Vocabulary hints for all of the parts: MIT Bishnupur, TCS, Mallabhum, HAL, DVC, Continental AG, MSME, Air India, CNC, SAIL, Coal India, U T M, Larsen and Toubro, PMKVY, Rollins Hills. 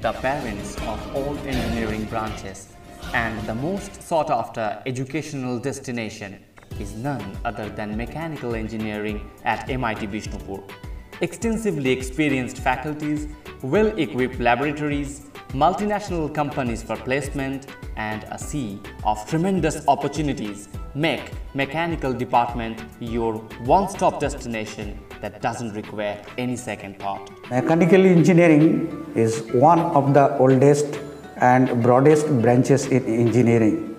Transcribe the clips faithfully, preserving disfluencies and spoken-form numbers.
the parents of all engineering branches, and the most sought-after educational destination is none other than mechanical engineering at M I T Bishnupur. Extensively experienced faculties, well-equipped laboratories, multinational companies for placement, and a sea of tremendous opportunities make mechanical department your one-stop destination that doesn't require any second thought. Mechanical engineering is one of the oldest and broadest branches in engineering.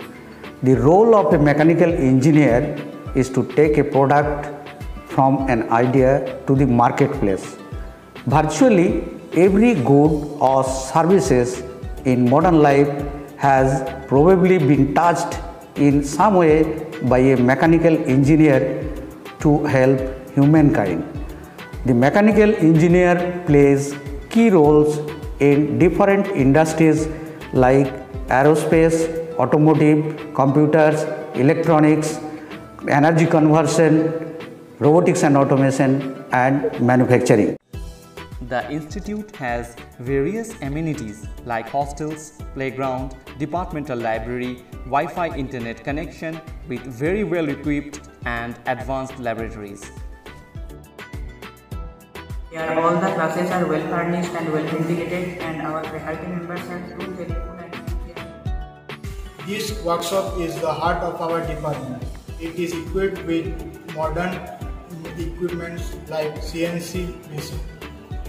The role of the mechanical engineer is to take a product from an idea to the marketplace. Virtually every good or services in modern life has probably been touched in some way by a mechanical engineer to help humankind. The mechanical engineer plays key roles in different industries like aerospace, automotive, computers, electronics, energy conversion, robotics and automation, and manufacturing. The institute has various amenities like hostels, playground, departmental library, Wi-Fi internet connection with very well equipped and advanced laboratories. Here all the classes are well furnished and well ventilated, and our faculty members are too helpful and sincere. This workshop is the heart of our department. It is equipped with modern equipments like C N C machine,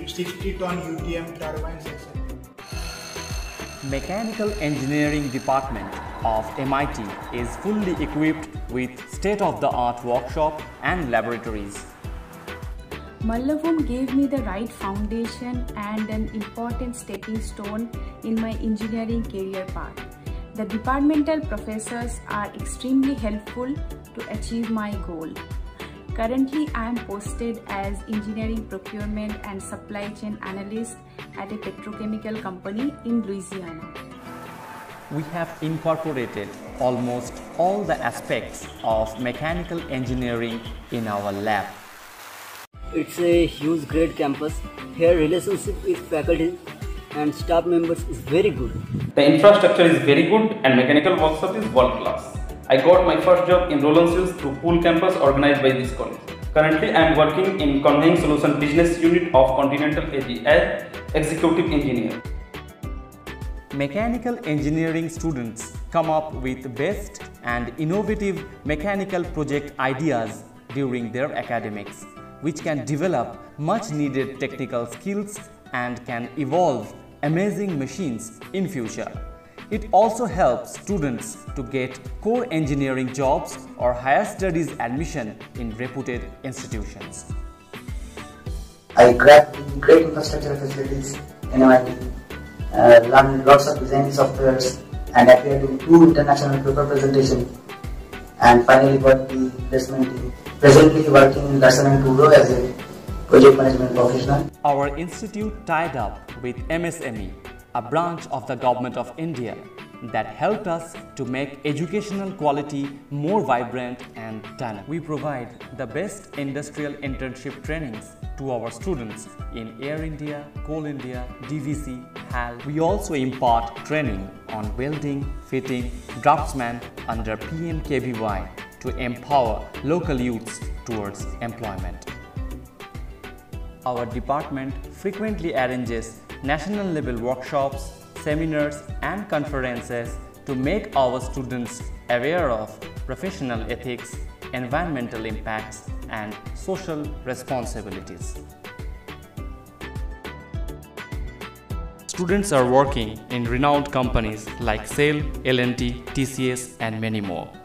sixty ton U T M turbines, et cetera. Mechanical Engineering Department of M I T is fully equipped with state-of-the-art workshop and laboratories. Mallabhum gave me the right foundation and an important stepping stone in my engineering career path. The departmental professors are extremely helpful to achieve my goal. Currently, I am posted as Engineering Procurement and Supply Chain Analyst at a petrochemical company in Louisiana. We have incorporated almost all the aspects of mechanical engineering in our lab. It's a huge, great campus. Here, relationship with faculty and staff members is very good. The infrastructure is very good and mechanical workshop is world class. I got my first job in Rollins Hills through Pool Campus organized by this college. Currently, I am working in Conveying Solution Business Unit of Continental A G as Executive Engineer. Mechanical engineering students come up with best and innovative mechanical project ideas during their academics, which can develop much needed technical skills and can evolve amazing machines in future. It also helps students to get core engineering jobs or higher studies admission in reputed institutions. I grabbed great infrastructure facilities in M I T, uh, learned lots of design softwares, and appeared in two international paper presentations, and finally got the placement team. Presently working in Larsen and Toubro as a project management professional. Our institute tied up with M S M E, a branch of the Government of India that helped us to make educational quality more vibrant and dynamic. We provide the best industrial internship trainings to our students in Air India, Coal India, D V C, H A L. We also impart training on welding, fitting, draftsman under P M K V Y to empower local youths towards employment. Our department frequently arranges national level workshops, seminars and conferences to make our students aware of professional ethics, environmental impacts and social responsibilities. Students are working in renowned companies like SAIL, L and T, T C S and many more.